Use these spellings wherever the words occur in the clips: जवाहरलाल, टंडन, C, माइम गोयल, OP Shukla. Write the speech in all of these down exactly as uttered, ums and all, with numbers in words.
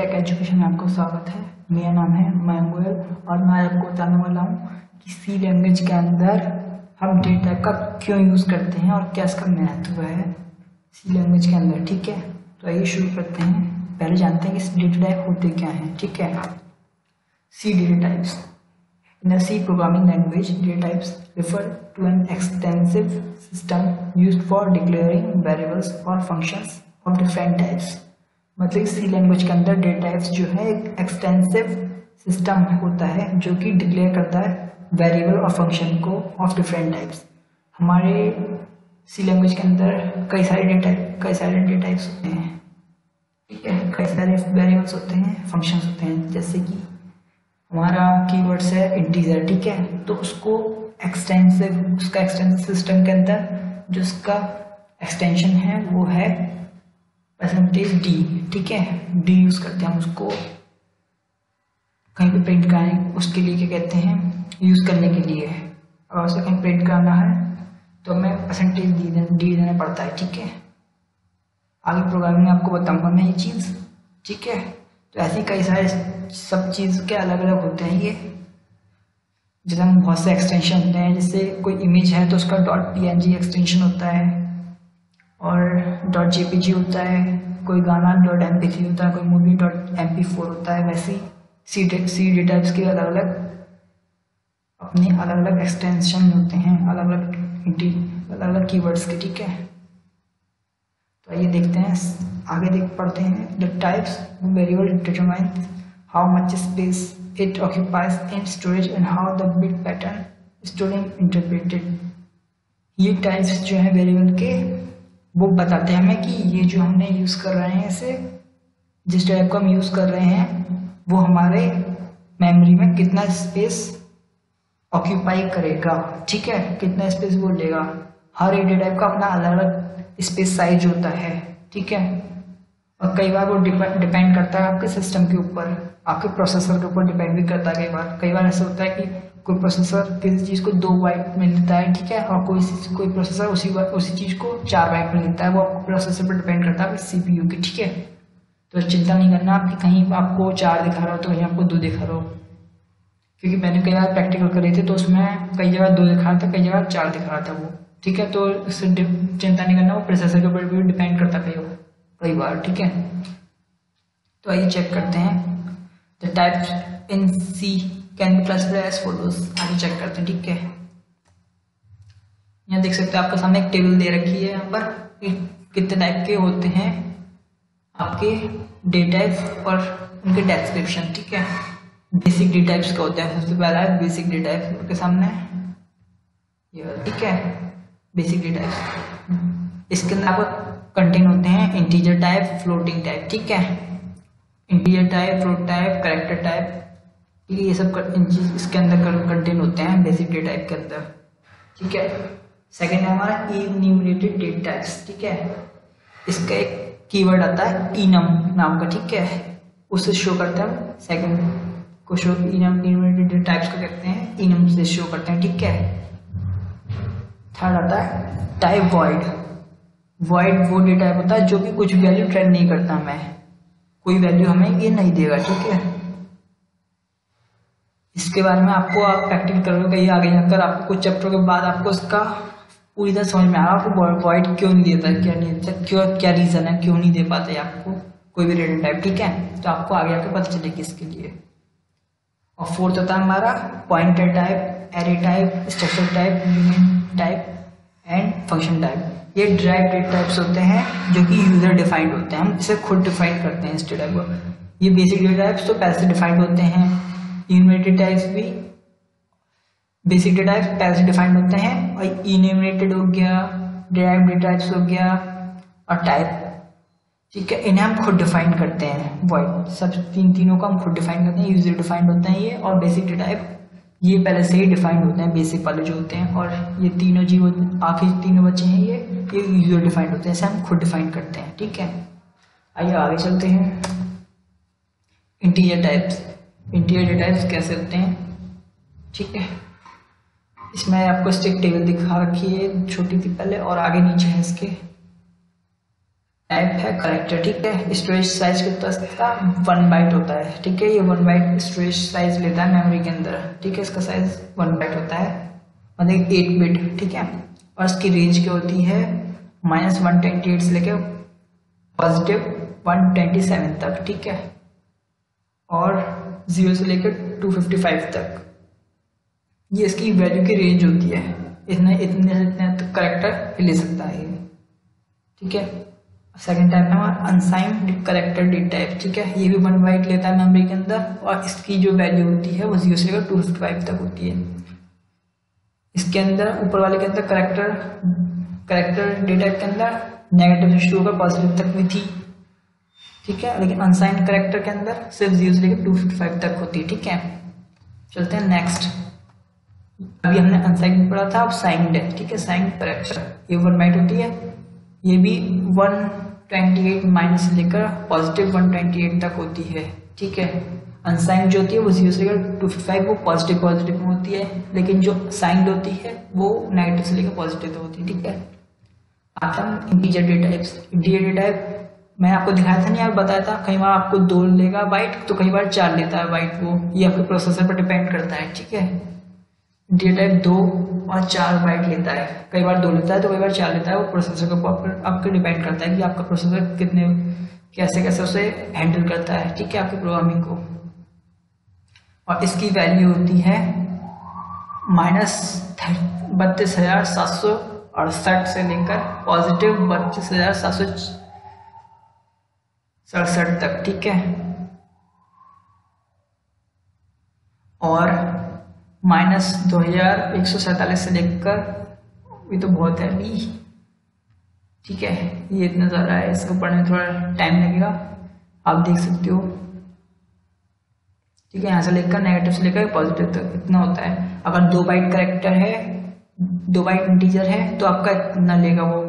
Take education में आपका स्वागत है। मेरा नाम है माइम गोयल और मैं आपको बताने वाला हूँ कि सी लैंग्वेज के अंदर हम डेटा का क्यों यूज़ करते हैं और क्या इसका महत्व है सी लैंग्वेज के अंदर। ठीक है, तो आइए शुरू करते हैं। पहले जानते हैं कि डेटा टाइप होते क्या हैं। ठीक है, C data types. In C programming language, data types refer to an extensive system used for declaring variables और फंक्शंस ऑफ डिफरेंट टाइप्स। मतलब सी लैंग्वेज के अंदर डेटा टाइप्स जो है एक एक्सटेंसिव सिस्टम होता है जो कि डिक्लेयर करता है वेरिएबल और फंक्शन को ऑफ डिफरेंट टाइप्स। हमारे सी लैंग्वेज के अंदर कई सारे डेटा कई सारे डेटा टाइप्स होते हैं। ठीक है, कई सारे वेरिएबल्स होते हैं, फंक्शंस होते हैं। जैसे कि हमारा कीवर्ड्स है इंटीजर। ठीक है, तो उसको एक्सटेंसिव उसका एक्सटेंसिव सिस्टम के अंदर जो उसका एक्सटेंशन है वो है परसेंटेज डी। ठीक है, डी यूज करते हैं हम उसको कहीं पे प्रिंट कराएं उसके लिए। क्या कहते हैं यूज करने के लिए अगर उसे कहीं प्रिंट कराना है तो हमें परसेंटेज डी देना डी देना पड़ता है। ठीक है, आगे प्रोग्रामिंग में आपको बताऊंगा मैं ये चीज़। ठीक है, तो ऐसी कई सारे सब चीज़ के अलग अलग होते हैं। ये जैसे हम बहुत से एक्सटेंशन होते हैं, जैसे कोई इमेज है तो उसका dot P N G extension होता है और डॉट जेपीजी होता है, कोई गाना डॉट एम पी थ्री होता है, कोई movie dot M P four होता है। वैसे सी सी डेटा टाइप्स के अलग अलग अपने अलग अलग एक्सटेंशन होते हैं अलग अलग अलग अलग कीवर्ड्स के। ठीक है, तो आइए देखते हैं आगे देख पढ़ते हैं। The types variable determines how much space it occupies in storage and how the bit pattern storing interpreted. ये टाइप्स जो है वेरिएबल के वो बताते हैं हमें कि ये जो हमने यूज़ कर रहे हैं इसे जिस टाइप का हम यूज़ कर रहे हैं वो हमारे मेमोरी में कितना स्पेस ऑक्यूपाई करेगा। ठीक है, कितना स्पेस वो लेगा। हर एक डेटा टाइप का अपना अलग अलग स्पेस साइज होता है। ठीक है, और कई बार वो डिपेंड करता है आपके सिस्टम के ऊपर, आपके प्रोसेसर के ऊपर डिपेंड भी करता है। कई बार कई बार ऐसा होता है कि कोई प्रोसेसर किसी चीज़ को दो बाइट में लेता है। ठीक है, और कोई कोई प्रोसेसर उसी उसी चीज़ को चार बाइट में लेता है। वो आपको प्रोसेसर पर डिपेंड करता है सीपीयू के। ठीक है, तो चिंता नहीं करना कि कहीं आपको चार दिखा रहा हो तो कहीं आपको दो दिखा रहा हो, क्योंकि मैंने कई बार प्रैक्टिकल करे थे तो उसमें कई जगह दो दिखा रहा था, कई जगह चार दिखा रहा था वो। ठीक है, तो इससे चिंता नहीं करना, वो प्रोसेसर के ऊपर भी डिपेंड करता कई कई बार। ठीक है, तो आइए चेक करते हैं। The types in C can be classified as folders. आगे चेक करते हैं। ठीक है, यहाँ देख सकते हैं आपके सामने एक टेबल दे रखी है यहाँ पर कितने टाइप के होते हैं आपके डेटा टाइप और उनके डेस्क्रिप्शन। ठीक है, बेसिक डेटा टाइप्स का होता है सबसे पहला है बेसिक डेटा टाइप्स के सामने ये। ठीक है, बेसिक डेटा टाइप्स इसके अंदर आपको कंटेन होते हैं इंटीजर टाइप, फ्लोटिंग टाइप। ठीक है, integer type, float type, character type, ये सब इन चीज इसके अंदर कंटेन होते हैं बेसिक डेटा टाइप के अंदर। ठीक है, सेकंड है हमारा इन्यूमरेटेड डेटा टाइप्स। ठीक है, इसका एक कीवर्ड आता है इनम नाम का। ठीक है, उससे शो करते हैं सेकंड को show enum enumerated data types को कहते हैं, इनम से शो करते हैं। ठीक है, थर्ड आता है टाइप वॉइड। वॉइड वो डेटा टाइप होता है जो कि कुछ वैल्यू रिटर्न नहीं करता, हमें कोई वैल्यू हमें ये नहीं देगा। ठीक है, इसके बारे में आपको आप प्रैक्टिस करोगे कहीं आगे जाकर आपको कुछ चैप्टर के बाद आपको इसका पूरी तरह समझ में आएगा आपको वॉइड क्यों नहीं देता, क्या नहीं देता, क्यों क्या रीज़न है क्यों नहीं दे पाते आपको कोई भी रिटर्न टाइप। ठीक है, तो आपको आगे आके पता चलेगी इसके लिए। और फोर्थ होता है हमारा pointer type, array type, structure type, unit type and function type. ये डिराइव्ड डेटा टाइप्स होते हैं जो कि यूजर डिफाइंड होते हैं, हम इसे खुद डिफाइन करते हैं इस डेटा को। ये बेसिक डेटा टाइप्स तो पहले से डिफाइंड होते हैं, इन्यूमरेटेड टाइप्स भी बेसिक डेटा टाइप्स पहले से डिफाइंड होते हैं, और इन्यूमरेटेड हो गया, डिराइव्ड डेटा टाइप्स हो गया और टाइप। ठीक है, इन्हें हम खुद डिफाइन करते हैं वॉइड। सब तीन तीनों को हम खुद डिफाइन करते हैं, यूजर डिफाइंड होते हैं ये, और बेसिक डेटा टाइप ये पहले से ही डिफाइंड होते हैं बेसिक वाले जो होते हैं, और ये तीनों जी आखिर तीनों बच्चे हैं ये ये यूजर डिफाइंड होते हैं, इसे हम खुद डिफाइन करते हैं। ठीक है, आइए आगे चलते हैं। Integer types, integer data types कैसे होते हैं। ठीक है, इसमें आपको स्टिक टेबल दिखा रखी है छोटी सी पहले, और आगे नीचे है इसके टाइप है करेक्टर। ठीक है, स्टोरेज साइज कितना इसका वन बाइट होता है। ठीक है, ये वन बाइट स्टोरेज साइज लेता है मेमोरी के अंदर। ठीक है, इसका साइज वन बाइट होता है, मतलब एट बिट। ठीक है, और इसकी रेंज क्या होती है, माइनस वन ट्वेंटी एट से लेकर पॉजिटिव वन ट्वेंटी सेवन तक। ठीक है, और जीरो से लेकर टू फिफ्टी फाइव तक ये इसकी वैल्यू की रेंज होती है। इतने इतने इतने तक करेक्टर ले सकता है। ठीक है, सेकेंड टाइप है हमारा अनसाइंड करेक्टर डेट टाइप। ठीक है, ये भी वन बाइट लेता है मेमोरी के अंदर, और इसकी जो वैल्यू होती है वो जीरो से लेकर टू फिफ्टी फाइव तक होती है। इसके अंदर ऊपर वाले के अंदर करेक्टर करेक्टर डेट टाइप के अंदर नेगेटिव से शुरू होकर पॉजिटिव तक भी थी। ठीक है, लेकिन अनसाइंड करेक्टर के अंदर सिर्फ जीरो से लेकर टू फिफ्टी फाइव तक होती है। ठीक है, चलते हैं नेक्स्ट। अभी हमने अनसाइंड पढ़ा था, अब साइंड है। ठीक है, साइंड करेक्टर ये वन बाइट होती है, ये भी वन ट्वेंटी एट माइनस लेकर पॉजिटिव वन ट्वेंटी एट तक होती है। ठीक है, अनसाइंड जो होती है वो जीरो से लेकर टू फिफ्टी फाइव वो पॉजिटिव पॉजिटिव में होती है, लेकिन जो साइंड होती है वो नेगेटिव से लेकर पॉजिटिव होती है। ठीक है, आता है integer data types. Integer data type मैंने आपको दिखाया था, नहीं यार बताया था, कई बार आपको दो लेगा बाइट तो कई बार चार लेता है बाइट, वो ये आपके प्रोसेसर पर डिपेंड करता है। ठीक है, इंटीजर टाइप दो और चार बाइट लेता है, कई बार दो लेता है तो कई बार चार लेता है। वो प्रोसेसर के ऊपर आपके डिपेंड करता है कि आपका प्रोसेसर कितने कैसे कैसे उसे हैंडल करता है। ठीक है, आपकी प्रोग्रामिंग को। और इसकी वैल्यू होती है माइनस बत्तीस हजार सात सौ अड़सठ से लेकर पॉजिटिव बत्तीस हजार सात सौ सड़सठ तक। ठीक है, और माइनस दो हजार एक सौ सैतालीस से लेकर, ये तो बहुत है डी। ठीक है, ये इतना ज़्यादा है, इसको पढ़ने में थोड़ा टाइम लगेगा, आप देख सकते हो। ठीक है, यहाँ से लेकर नेगेटिव से लेकर पॉजिटिव तक इतना होता है। अगर दो बाइट करेक्टर है, दो बाइट इंटीजर है, तो आपका इतना लेगा वो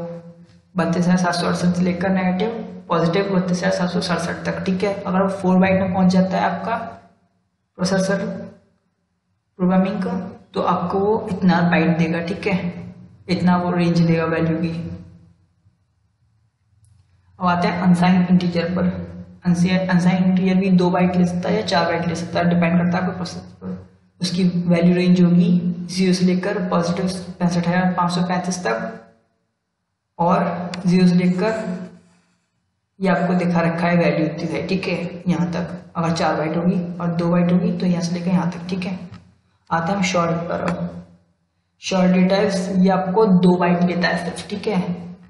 बत्तीस हजार सात सौ अड़सठ से लेकर नेगेटिव पॉजिटिव बत्तीस हजार सात सौ सड़सठ तक। ठीक है, अगर फोर बाइट में पहुँच जाता है आपका प्रोसेसर प्रोग्रामिंग का, तो आपको वो इतना बाइट देगा। ठीक है, इतना वो रेंज देगा वैल्यू की। अब आते हैं अनसाइंड इंटीजर पर। अनसाइंड इंटीजर भी दो बाइट ले सकता है या चार बाइट ले सकता है, डिपेंड करता है आपके प्रोसेसर पर। उसकी वैल्यू रेंज होगी जीरो से लेकर पॉजिटिव पैंसठ हजार पाँच सौ पैंतीस तक, और जीरो से लेकर, ये आपको दिखा रखा है वैल्यू इतनी है। ठीक है, यहाँ तक अगर चार बाइट होगी, और दो बाइट होगी तो यहाँ से लेकर यहाँ तक। ठीक है, आते हैं शॉर्ट पर। शॉर्ट डेटा टाइप्स, ये आपको दो बाइट लेता है सिर्फ। ठीक है,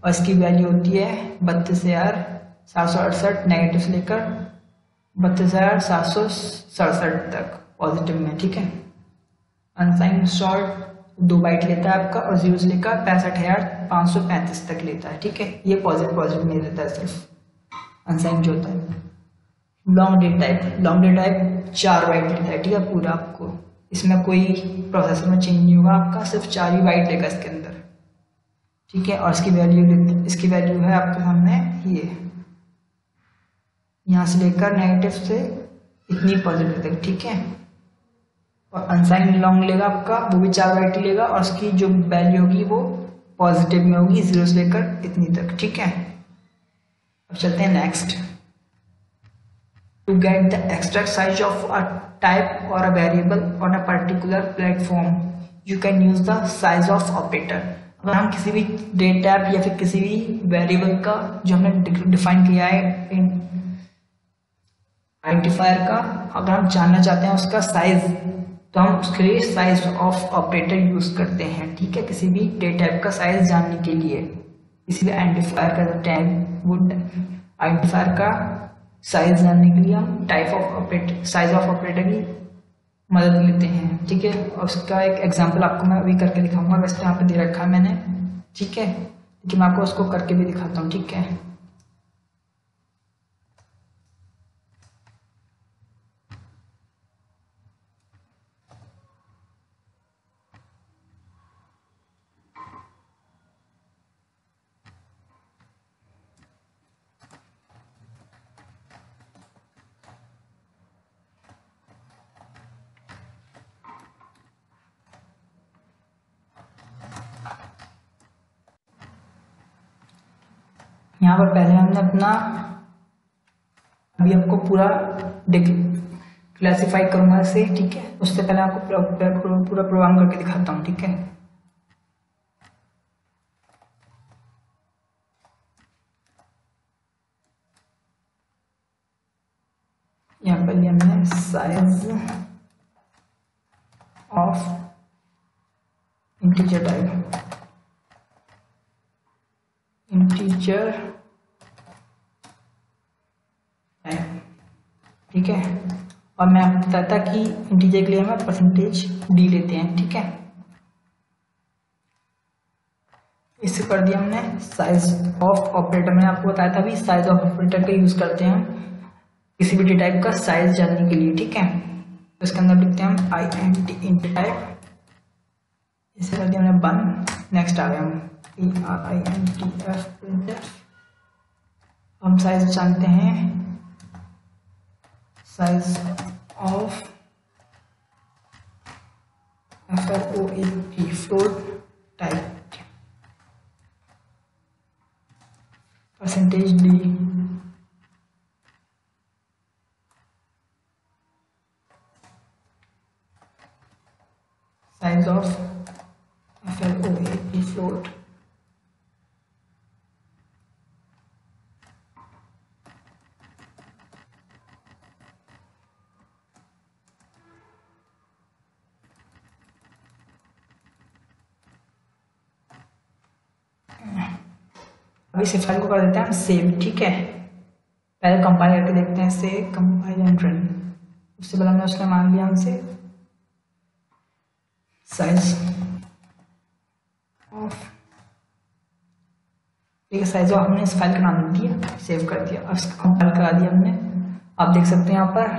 और इसकी वैल्यू होती है बत्तीस हजार सात सौ अड़सठ नेगेटिव से लेकर बत्तीस हजार सात सौ सड़सठ तक पॉजिटिव में। ठीक है, अनसाइंड शॉर्ट दो बाइट लेता है आपका, और जीरो से लेकर पैंसठ हजार पाँच सौ पैंतीस तक लेता है। ठीक है, ये पॉजिटिव पॉजिटिव नहीं देता है सिर्फ, अनसाइंड जो होता है। Long data type, long data type चार बाइट लेता है। ठीक है, पूरा आपको इसमें कोई प्रोसेसर में चेंज नहीं होगा आपका, सिर्फ चार ही बाइट लेगा इसके अंदर। ठीक है, और इसकी वैल्यू इसकी वैल्यू है आपके सामने, ये यहाँ से लेकर नेगेटिव से इतनी पॉजिटिव तक। ठीक है, और अनसाइंड लॉन्ग लेगा आपका, वो भी चार बाइट लेगा, और उसकी जो वैल्यू होगी वो पॉजिटिव में होगी जीरो से लेकर इतनी तक। ठीक है, अब चलते हैं next. To get the extract size of a type or a variable on a particular platform, you can use the size of operator. अगर हम किसी भी डेटा टाइप या फिर किसी भी वेरिएबल का जो हमने डिफाइन किया है आइडेंटिफायर का, अगर हम जानना चाहते हैं उसका साइज, तो हम उसके लिए साइज ऑफ ऑपरेटर यूज करते हैं। ठीक है, किसी भी डेटा टाइप का साइज जानने के लिए, किसी भी आइडेंटिफायर का टाइप, वो आइडेंटिफायर का साइज जानने के लिए हम type of operator, size of operator की मदद लेते हैं। ठीक है, और उसका एक एग्जांपल आपको मैं अभी करके दिखाऊंगा, वैसे यहाँ पे दे रखा है मैंने। ठीक है, लेकिन मैं आपको उसको करके भी दिखाता हूँ। ठीक है, यहाँ पर पहले हमने अपना अभी आपको पूरा क्लासीफाई करूंगा इसे, ठीक है। उससे पहले आपको पूरा प्रोग्राम पूरा, पूरा करके दिखाता हूँ, ठीक है। यहाँ पर हमने size of integer type integer ठीक है, और मैं आपको बताता कि इंटीजर के लिए हमें परसेंटेज डी लेते हैं, ठीक है। इससे कर दिया हमने साइज ऑफ ऑपरेटर। मैंने आपको बताया था भी साइज ऑफ ऑपरेटर का यूज करते हैं हम किसी भी डेटा टाइप का साइज जानने के लिए, ठीक है। तो इसके अंदर लिखते हैं हम I M T int type, इसे कर दिया हमने वन। नेक्स्ट आ गया हम P R I M T F print F. हम साइज जानते हैं size of F R O A T float type percentage D size of F L O A T float अभी इस फाइल को कर देते हैं हम सेव, ठीक है। पहले कंपाइल करके देखते हैं इसे, कंपाइल एंड रन। उससे पहले हमने उसने मान लिया हमसे साइज ऑफ ठीक है साइज ऑफ हमने इस फाइल का नाम दिया, सेव कर दिया। अब इसका कंपाइल करा दिया हमने, आप देख सकते हैं यहाँ पर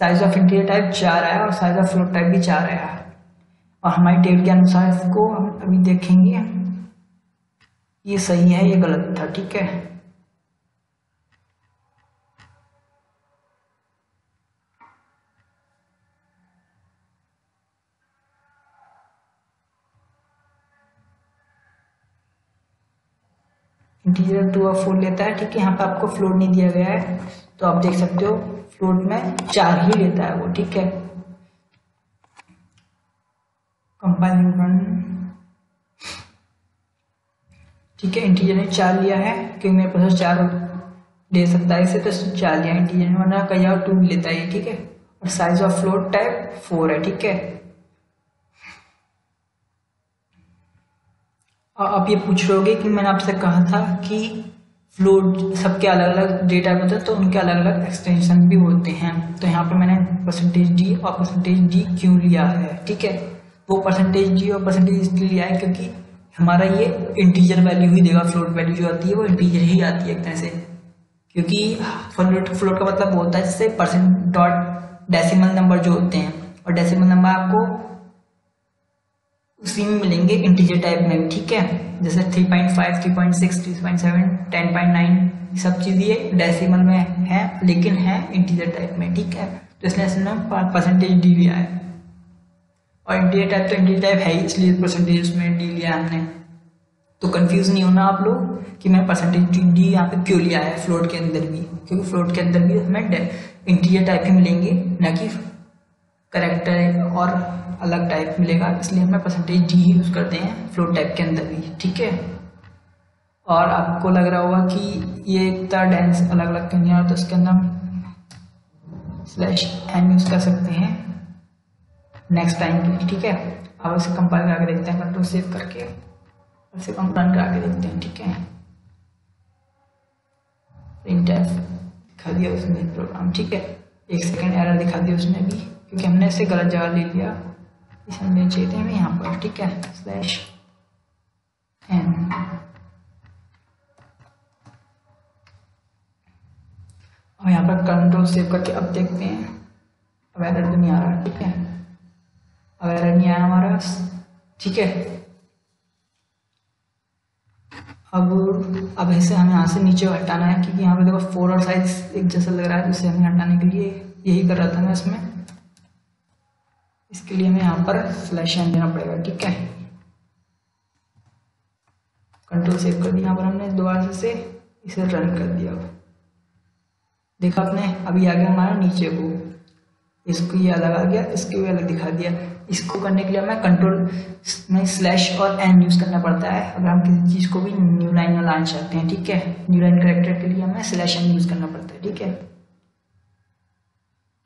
साइज ऑफ इंटीजर टाइप चार आया और साइज ऑफ फ्लोट टाइप भी चार आया, और हमारी टेबल के अनुसार इसको हम अभी देखेंगे ये सही है ये गलत था, ठीक है। इंटीजर टू और फोर लेता है, ठीक है। यहाँ पर आपको फ्लोट नहीं दिया गया है तो आप देख सकते हो फ्लोट में चार ही लेता है वो, ठीक है। कंपाइलिंग रन, ठीक है। इंटीजर ने चार लिया है क्योंकि मेरे पास चार दे सकता है इसे, तो चार लिया इंटीजर ने, वरना कहीं और टू लेता है, ठीक है। और size of float type four है, ठीक है। आप ये पूछ रहे हो कि मैंने आपसे कहा था कि फ्लोट सबके अलग अलग डेटा होते हैं तो उनके अलग अलग एक्सटेंशन भी होते हैं, तो यहाँ पर मैंने परसेंटेज डी और परसेंटेज डी क्यों लिया है, ठीक है। वो परसेंटेज डी और परसेंटेज इसलिए लिया है क्योंकि हमारा ये इंटीजर वैल्यू ही देगा, फ्लोट वैल्यू जो आती है वो इंटीजर ही आती है एक तरह से, क्योंकि फ्लोट फ्लोट का मतलब होता है जैसे परसेंट डॉट डेसिमल नंबर जो होते हैं, और डेसिमल नंबर आपको उसी में मिलेंगे इंटीजर टाइप में, ठीक है। जैसे three point five, three point six, three point seven, ten point nine सब चीज़ ये डेसिमल में है लेकिन है इंटीजर टाइप में, ठीक है। तो इसलिए इसमें परसेंटेज डी लिया है, और इंटीजर टाइप तो इंटीजर टाइप है ही इसलिए परसेंटेज में डी लिया हमने। तो कंफ्यूज नहीं होना आप लोग कि मैं परसेंटेज डी यहाँ पे क्यों लिया है फ्लोट के अंदर भी, क्योंकि फ्लोट के अंदर भी हमें इंटीजर टाइप ही मिलेंगे ना कि करेक्टर और अलग टाइप मिलेगा, इसलिए हमें परसेंटेज डी ही यूज़ करते हैं फ्लोट टाइप के अंदर भी, ठीक है। और आपको लग रहा होगा कि ये इतना डेंस अलग अलग क्यों नहीं आ रहा, तो इसके अंदर हम स्लैश एन यूज़ कर सकते हैं नेक्स्ट टाइम के लिए, ठीक है। अब इसे कंपाइल करा के देखते हैं, कंट्रोल सेव करके इसे कंपाइल करा के देखते हैं, ठीक है। प्रिंट एफ दिखा दिया उसने प्रोग्राम, ठीक है। एक सेकेंड एरर दिखा दिया उसने भी क्योंकि हमने इसे गलत जगह ले लिया, इसे हम ले चाहिए हमें यहाँ पर, ठीक है। स्लैश एन और यहाँ पर कंट्रोल सेव करके अब देखते हैं, अब एरर भी नहीं आ रहा, ठीक है। अब एरर नहीं आया हमारा, ठीक है। अब अब इसे हमें यहाँ से नीचे हटाना है क्योंकि यहाँ पे देखो फोर और साइज एक जैसा लग रहा है, तो इसे हमें हटाने के लिए यही कर रहा था मैं इसमें, इसके लिए हमें यहाँ पर स्लैश एन देना पड़ेगा, ठीक है। कंट्रोल सेव कर दिया यहाँ पर हमने दोबारा से, इसे रन कर दिया। देखा आपने, अभी आ गया हमारा नीचे को, इसको ये अलग आ गया, इसको ये अलग दिखा दिया। इसको करने के लिए हमें कंट्रोल में स्लैश और एन यूज़ करना पड़ता है अगर हम किसी चीज़ को भी न्यू लाइन में लाना चाहते हैं। ठीक है, न्यू लाइन करेक्टर के लिए हमें स्लैश एन यूज़ करना पड़ता है। ठीक है,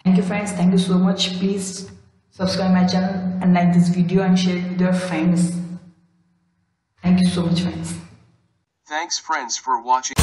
thank you friends, thank Thank you so much. Please subscribe my channel and like this video and share it with your friends. Thank you so much, friends. Thanks, friends, for watching.